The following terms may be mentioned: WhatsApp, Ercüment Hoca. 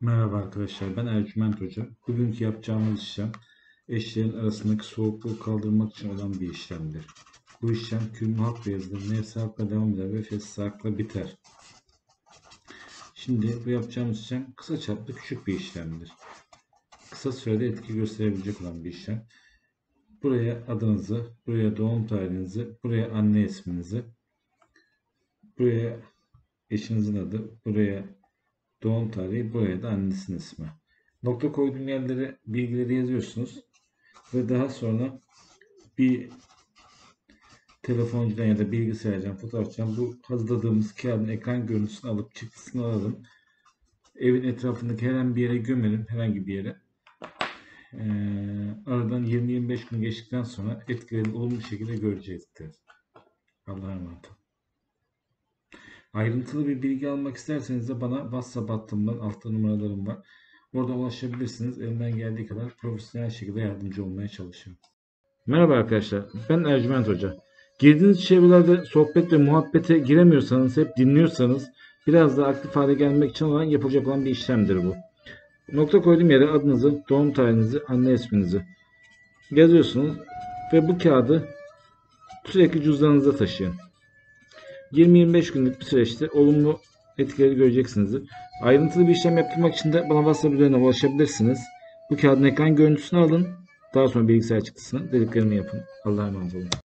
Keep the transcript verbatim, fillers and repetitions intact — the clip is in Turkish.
Merhaba arkadaşlar, ben Ercüment Hoca. Bugünkü yapacağımız işlem eşlerin arasındaki soğukluğu kaldırmak için olan bir işlemdir. Bu işlem kümhak ve yazılır, nefsi hakla devam eder ve fesli hakla biter. Şimdi bu yapacağımız işlem kısa çaplı küçük bir işlemdir. Kısa sürede etki gösterebilecek olan bir işlem. Buraya adınızı, buraya doğum tarihinizi, buraya anne isminizi, buraya eşinizin adı, buraya doğum tarihi, buraya da annesinin ismi. Nokta koyduğum yerlere bilgileri yazıyorsunuz ve daha sonra bir telefoncudan ya da bilgisayardan, fotoğrafçıdan bu hazırladığımız kağıdın ekran görüntüsünü alıp çıktısını alalım. Evin etrafındaki herhangi bir yere gömelim, herhangi bir yere. Ee, aradan yirmi yirmi beş gün geçtikten sonra etkileri olumlu şekilde görecektir. Allah'a emanet olun. Ayrıntılı bir bilgi almak isterseniz de bana WhatsApp hattımdan, altta numaralarım var. Orada ulaşabilirsiniz. Elimden geldiği kadar profesyonel şekilde yardımcı olmaya çalışıyorum. Merhaba arkadaşlar, ben Ercüment Hoca. Girdiğiniz çevrelerde sohbet ve muhabbete giremiyorsanız, hep dinliyorsanız biraz daha aktif hale gelmek için olan yapılacak olan bir işlemdir bu. Nokta koyduğum yere adınızı, doğum tarihinizi, anne isminizi yazıyorsunuz ve bu kağıdı sürekli cüzdanınıza taşıyın. yirmi yirmi beş günlük bir süreçte olumlu etkileri göreceksinizdir. Ayrıntılı bir işlem yaptırmak için de bana WhatsApp üzerinden ulaşabilirsiniz. Bu kağıdın ekran görüntüsünü alın. Daha sonra bilgisayar çıktısını, dediklerimi yapın. Allah'a emanet olun.